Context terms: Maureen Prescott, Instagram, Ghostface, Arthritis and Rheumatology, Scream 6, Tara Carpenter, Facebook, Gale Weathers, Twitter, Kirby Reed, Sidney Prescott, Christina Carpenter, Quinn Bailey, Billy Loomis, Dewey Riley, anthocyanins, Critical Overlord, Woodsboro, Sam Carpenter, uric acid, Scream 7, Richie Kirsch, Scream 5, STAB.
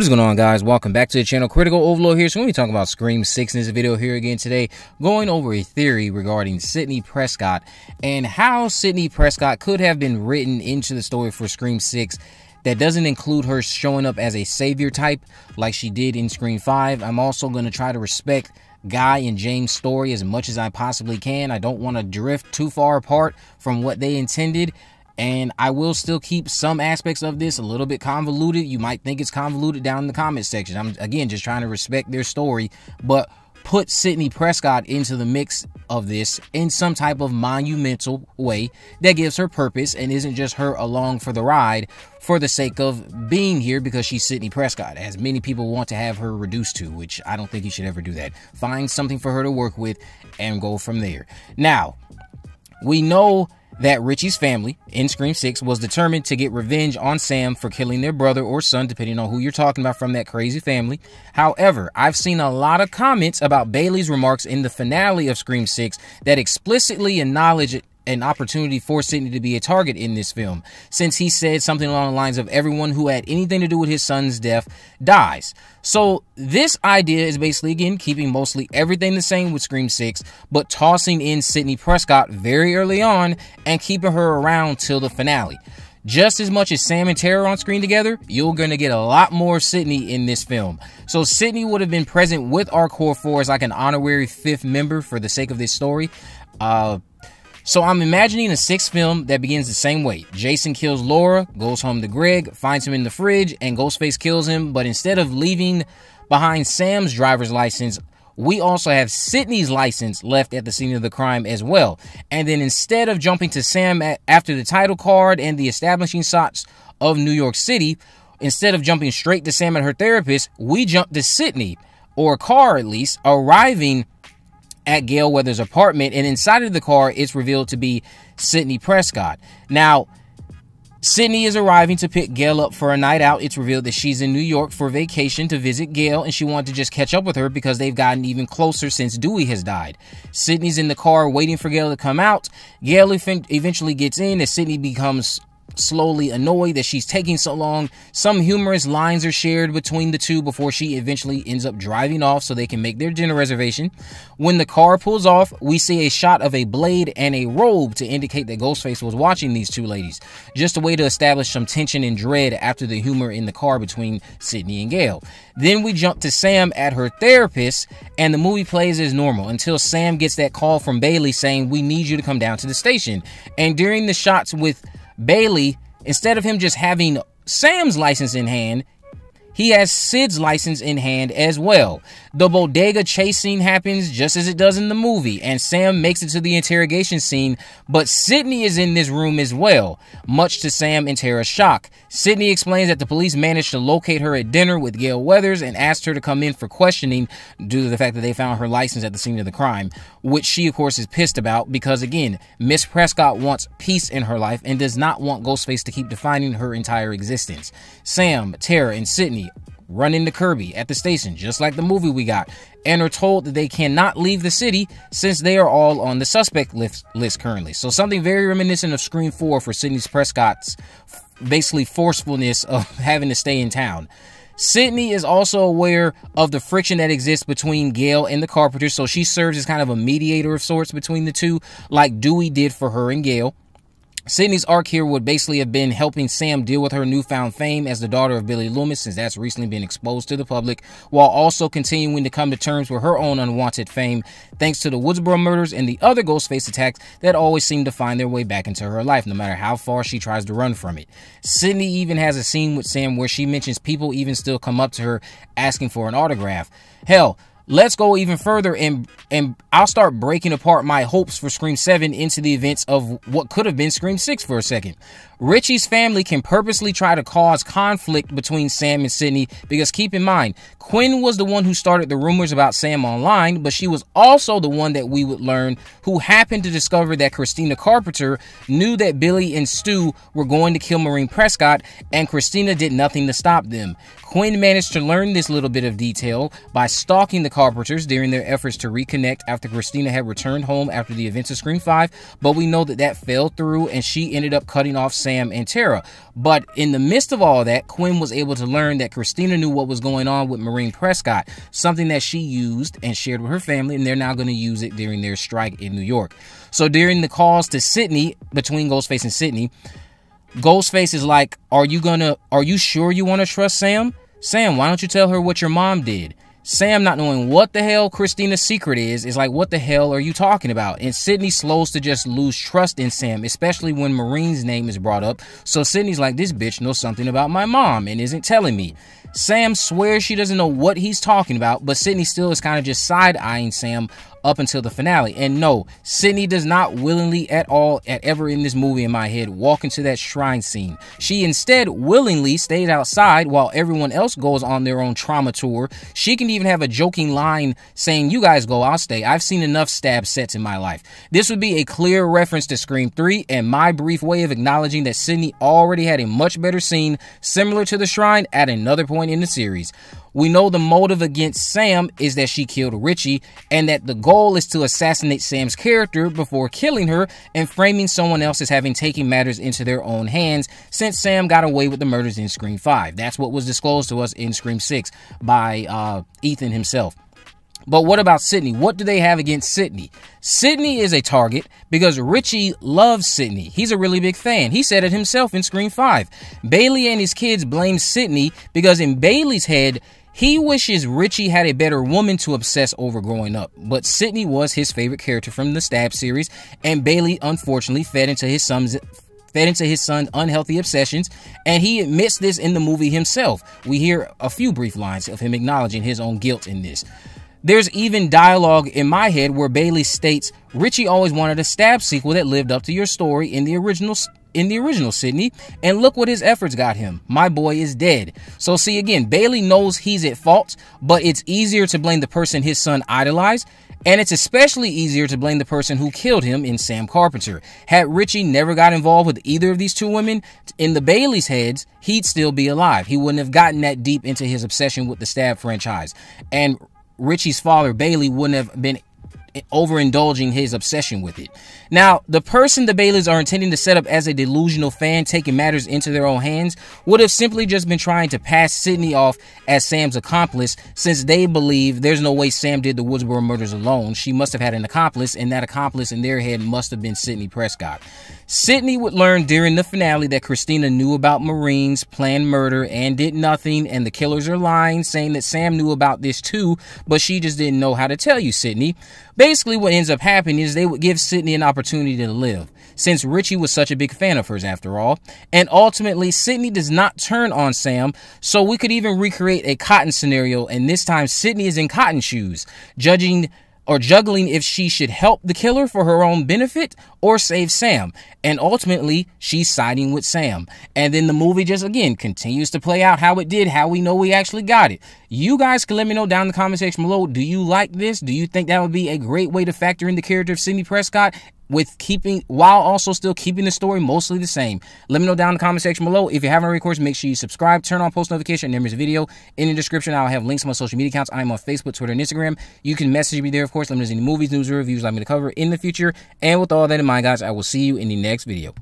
What is going on, guys? Welcome back to the channel. Critical Overlord here. So we're going to be talking about Scream 6 in this video here again today, going over a theory regarding Sidney Prescott and how Sidney Prescott could have been written into the story for Scream 6 that doesn't include her showing up as a savior type like she did in Scream 5. I'm also going to try to respect Guy and James' story as much as I possibly can. I don't want to drift too far apart from what they intended. And I will still keep some aspects of this a little bit convoluted. You might think it's convoluted down in the comment section. I'm, again, just trying to respect their story, but put Sidney Prescott into the mix of this in some type of monumental way that gives her purpose and isn't just her along for the ride for the sake of being here because she's Sidney Prescott, as many people want to have her reduced to, which I don't think you should ever do that. Find something for her to work with and go from there. Now, we know that Richie's family in Scream 6 was determined to get revenge on Sam for killing their brother or son, depending on who you're talking about from that crazy family. However, I've seen a lot of comments about Bailey's remarks in the finale of Scream 6 that explicitly acknowledge an opportunity for Sidney to be a target in this film, since he said something along the lines of everyone who had anything to do with his son's death dies. So this idea is basically, again, keeping mostly everything the same with Scream 6, but tossing in Sidney Prescott very early on and keeping her around till the finale. Just as much as Sam and Tara on screen together, you're going to get a lot more of Sidney in this film. So Sidney would have been present with our core four as like an honorary fifth member for the sake of this story. So I'm imagining a sixth film that begins the same way. Jason kills Laura, goes home to Greg, finds him in the fridge, and Ghostface kills him. But instead of leaving behind Sam's driver's license, we also have Sidney's license left at the scene of the crime as well. And then instead of jumping to Sam after the title card and the establishing shots of New York City, instead of jumping straight to Sam and her therapist, we jump to Sidney, or a car at least, arriving at Gale Weathers' apartment, and inside of the car, it's revealed to be Sidney Prescott. Now, Sidney is arriving to pick Gale up for a night out. It's revealed that she's in New York for vacation to visit Gale, and she wanted to just catch up with her because they've gotten even closer since Dewey has died. Sidney's in the car waiting for Gale to come out. Gale eventually gets in, and Sidney becomes slowly annoyed that she's taking so long. Some humorous lines are shared between the two before she eventually ends up driving off so they can make their dinner reservation. When the car pulls off, we see a shot of a blade and a robe to indicate that Ghostface was watching these two ladies. Just a way to establish some tension and dread after the humor in the car between Sidney and Gale. Then we jump to Sam at her therapist, and the movie plays as normal until Sam gets that call from Bailey saying, "We need you to come down to the station." And during the shots with Bailey, instead of him just having Sam's license in hand, he has Sid's license in hand as well. The bodega chase scene happens just as it does in the movie, and Sam makes it to the interrogation scene, but Sidney is in this room as well, much to Sam and Tara's shock. Sidney explains that the police managed to locate her at dinner with Gale Weathers and asked her to come in for questioning due to the fact that they found her license at the scene of the crime, which she, of course, is pissed about because, again, Miss Prescott wants peace in her life and does not want Ghostface to keep defining her entire existence. Sam, Tara, and Sidney run into Kirby at the station, just like the movie we got, and are told that they cannot leave the city since they are all on the suspect list currently. So something very reminiscent of Scream 4 for Sidney Prescott's basically forcefulness of having to stay in town. Sidney is also aware of the friction that exists between Gale and the Carpenter, so she serves as kind of a mediator of sorts between the two, like Dewey did for her and Gale. Sidney's arc here would basically have been helping Sam deal with her newfound fame as the daughter of Billy Loomis, since that's recently been exposed to the public, while also continuing to come to terms with her own unwanted fame thanks to the Woodsboro murders and the other Ghostface attacks that always seem to find their way back into her life, no matter how far she tries to run from it. Sidney even has a scene with Sam where she mentions people even still come up to her asking for an autograph. Hell, let's go even further, and I'll start breaking apart my hopes for Scream 7 into the events of what could have been Scream 6 for a second. Richie's family can purposely try to cause conflict between Sam and Sidney because, keep in mind, Quinn was the one who started the rumors about Sam online, but she was also the one that we would learn who happened to discover that Christina Carpenter knew that Billy and Stu were going to kill Maureen Prescott, and Christina did nothing to stop them. Quinn managed to learn this little bit of detail by stalking the Carpenters during their efforts to reconnect after Christina had returned home after the events of Scream 5, but we know that failed through, and she ended up cutting off Sam Sam and Tara. But in the midst of all that, Quinn was able to learn that Christina knew what was going on with Maureen Prescott, something that she used and shared with her family, and they're now going to use it during their strike in New York. So during the calls to Sidney, between Ghostface and Sidney, Ghostface is like, are you sure you want to trust Sam? Sam, why don't you tell her what your mom did? Sam, not knowing what the hell Christina's secret is like, what the hell are you talking about? And Sidney slows to just lose trust in Sam, especially when Maureen's name is brought up. So Sidney's like, this bitch knows something about my mom and isn't telling me. Sam swears she doesn't know what he's talking about, but Sidney still is kind of just side-eyeing Sam up until the finale. And no, Sidney does not willingly at all, at ever in this movie in my head, walk into that shrine scene. She instead willingly stays outside while everyone else goes on their own trauma tour. She can even have a joking line saying, you guys go, I'll stay. I've seen enough STAB sets in my life. This would be a clear reference to Scream 3 and my brief way of acknowledging that Sidney already had a much better scene similar to the shrine at another point in the series. We know the motive against Sam is that she killed Richie and that the goal is to assassinate Sam's character before killing her and framing someone else as having taken matters into their own hands, since Sam got away with the murders in Scream 5. That's what was disclosed to us in Scream 6 by Ethan himself. But what about Sidney? What do they have against Sidney? Sidney is a target because Richie loves Sidney. He's a really big fan. He said it himself in Scream 5. Bailey and his kids blame Sidney because in Bailey's head, he wishes Richie had a better woman to obsess over growing up, but Sidney was his favorite character from the STAB series, and Bailey unfortunately fed into his son's unhealthy obsessions, and he admits this in the movie himself. We hear a few brief lines of him acknowledging his own guilt in this. There's even dialogue in my head where Bailey states, Richie always wanted a STAB sequel that lived up to your story in the original Sidney, and look what his efforts got him. My boy is dead. So see, again, Bailey knows he's at fault, but it's easier to blame the person his son idolized, and it's especially easier to blame the person who killed him in Sam Carpenter. Had Richie never got involved with either of these two women, in the Bailey's heads, he'd still be alive. He wouldn't have gotten that deep into his obsession with the STAB franchise, and Richie's father, Bailey, wouldn't have been overindulging his obsession with it. Now, the person the Baileys are intending to set up as a delusional fan taking matters into their own hands would have simply just been trying to pass Sidney off as Sam's accomplice, since they believe there's no way Sam did the Woodsboro murders alone. She must have had an accomplice, and that accomplice in their head must have been Sidney Prescott. Sidney would learn during the finale that Christina knew about Maureen's planned murder and did nothing, and the killers are lying, saying that Sam knew about this too, but she just didn't know how to tell you, Sidney. Basically, what ends up happening is they would give Sidney an opportunity to live, since Richie was such a big fan of hers after all. And ultimately, Sidney does not turn on Sam, so we could even recreate a Cotton scenario, and this time Sidney is in Cotton's shoes, juggling if she should help the killer for her own benefit or save Sam. And ultimately, she's siding with Sam. And then the movie just, again, continues to play out how it did, how we know we actually got it. You guys can let me know down in the comment section below, do you like this? Do you think that would be a great way to factor in the character of Sidney Prescott while also still keeping the story mostly the same? Let me know down in the comment section below. If you haven't already, of course, make sure you subscribe, turn on post notification, and there's a video in the description. I'll have links to my social media accounts. I'm on Facebook, Twitter, and Instagram. You can message me there, of course. Let me know any movies, news, or reviews you'd like me to cover in the future. And with all that in mind, guys, I will see you in the next video.